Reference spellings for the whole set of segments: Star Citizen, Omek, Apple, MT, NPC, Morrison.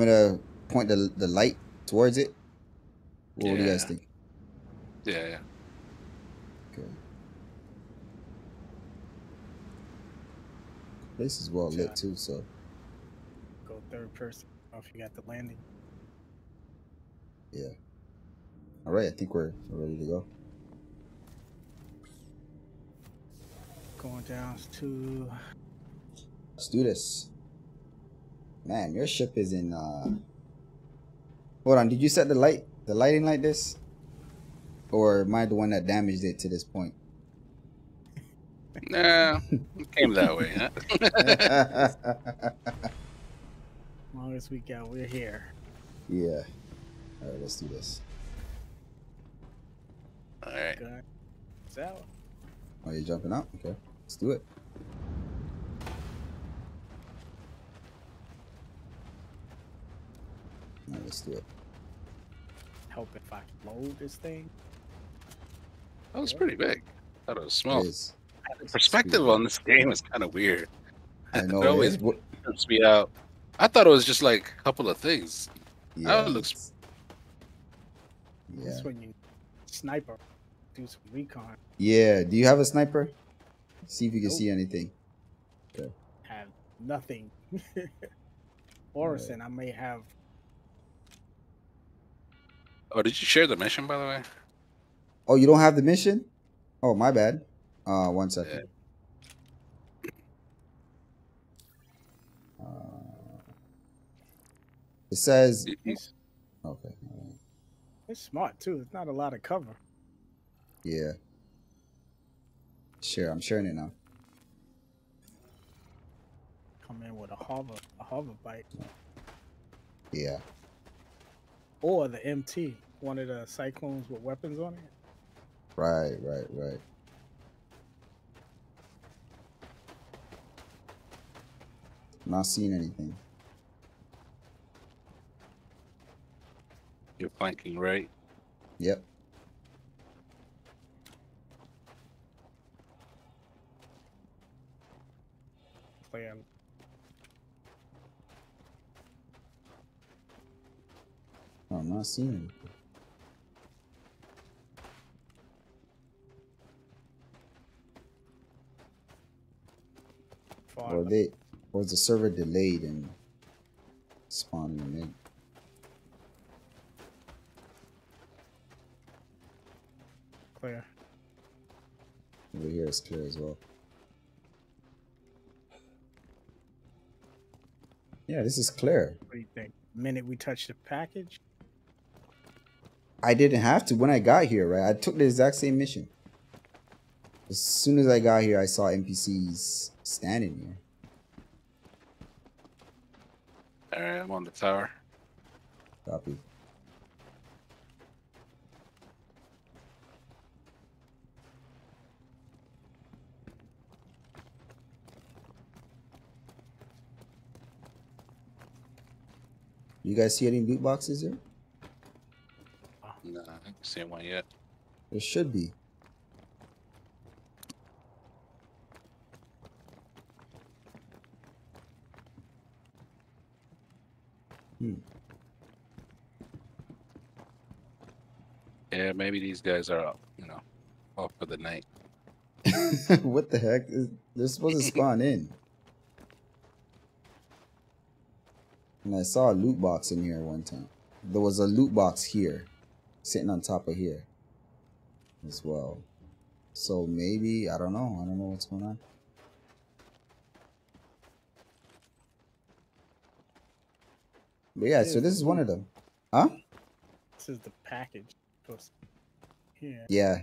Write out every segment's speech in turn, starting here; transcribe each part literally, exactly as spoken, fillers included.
I'm gonna point the the light towards it. What, yeah. what do you guys think? Yeah. yeah. Okay. This is well lit too, so. Go third person. I don't know if you got the landing. Yeah. All right, I think we're ready to go. Going down to. Let's do this. Man, your ship is in. Uh... Hold on, did you set the light, the lighting like this, or am I the one that damaged it to this point? Nah, it came that way. Huh? As long as we got, we're here. Yeah. All right, let's do this. All right. It's out. Oh, you're jumping out? Okay, let's do it. All right, let's do it. Help if I load this thing. That was yeah. pretty big. I thought it was small. It is. The perspective on this game is kind of weird. I know. It always trips me out. I thought it was just like a couple of things. Yeah. That looks. Yeah. That's when you sniper. Do some recon. Yeah. Do you have a sniper? See if you can nope. see anything. Okay. I have nothing. Morrison, right. I may have. Oh, did you share the mission, by the way? Oh, you don't have the mission? Oh, my bad. Uh, one second. Yeah. Uh, it says. It's... Okay. Right. It's smart too. It's not a lot of cover. Yeah. Sure, I'm sharing it now. Come in with a hover, a hover bike. Yeah. Or the M T, one of the cyclones with weapons on it. Right, right, right. Not seeing anything. You're flanking, right? Yep. Plan. Oh, I'm not seeing anything. Or they, or is the server delayed and spawning in? Clear. Over here is clear as well. Yeah, this is clear. What do you think? Minute we touched the package. I didn't have to when I got here, right? I took the exact same mission. As soon as I got here, I saw N P Cs standing here. All right, I'm on the tower. Copy. You guys see any loot boxes here? Oh, no, I haven't seen one yet. There should be. Hmm. Yeah, maybe these guys are, you know, off for the night. What the heck? They're supposed to spawn in. And I saw a loot box in here one time. There was a loot box here, sitting on top of here as well. So maybe, I don't know. I don't know what's going on. But yeah, so this is one of them. Huh? This is the package. Here. Yeah.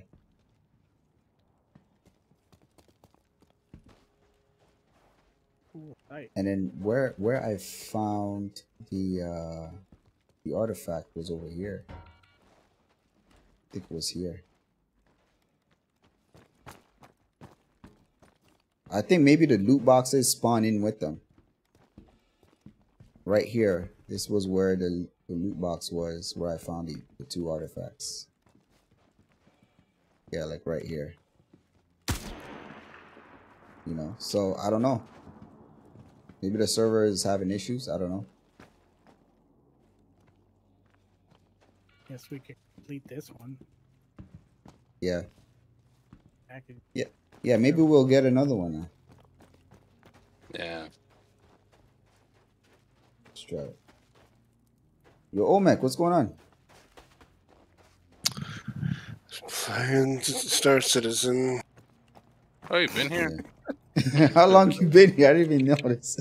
And then where where I found the uh, the artifact was over here. I think it was here. I think maybe the loot boxes spawn in with them. Right here, this was where the, the loot box was, where I found the, the two artifacts. Yeah, like right here. You know, so I don't know. Maybe the server is having issues. I don't know. Guess we could complete this one. Yeah. Yeah. Yeah, maybe we'll get another one now. Yeah. Let's try it. Yo, Omek, what's going on? Fucking Star Citizen. Oh, you've been here? Yeah. How long you been here? I didn't even notice.